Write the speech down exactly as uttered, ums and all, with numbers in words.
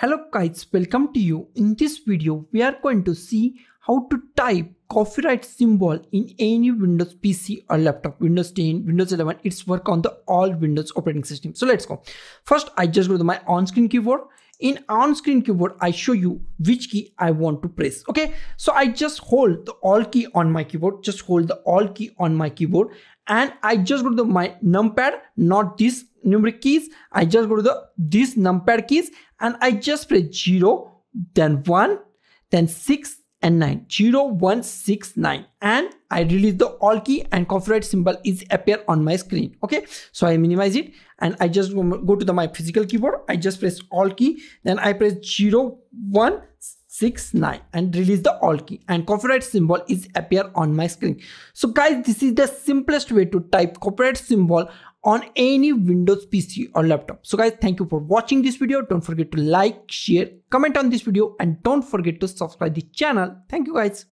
Hello guys, welcome to you. In this video, we are going to see how to type copyright symbol in any Windows P C or laptop, Windows ten, Windows eleven, it's work on the all Windows operating system. So let's go. First, I just go to my on-screen keyboard. In on-screen keyboard, I show you which key I want to press, okay? So I just hold the Alt key on my keyboard, just hold the Alt key on my keyboard. And I just go to the, my numpad, not these numeric keys. I just go to the these numpad keys and I just press zero, then one, then six and nine. zero, one, six, nine. And I release the Alt key and copyright symbol is appear on my screen. Okay, so I minimize it and I just go to the my physical keyboard. I just press Alt key, then I press zero, one, six, nine and release the Alt key and copyright symbol is appear on my screen. So guys, this is the simplest way to type copyright symbol on any Windows P C or laptop. So guys, thank you for watching this video. Don't forget to like, share, comment on this video and don't forget to subscribe the channel. Thank you guys.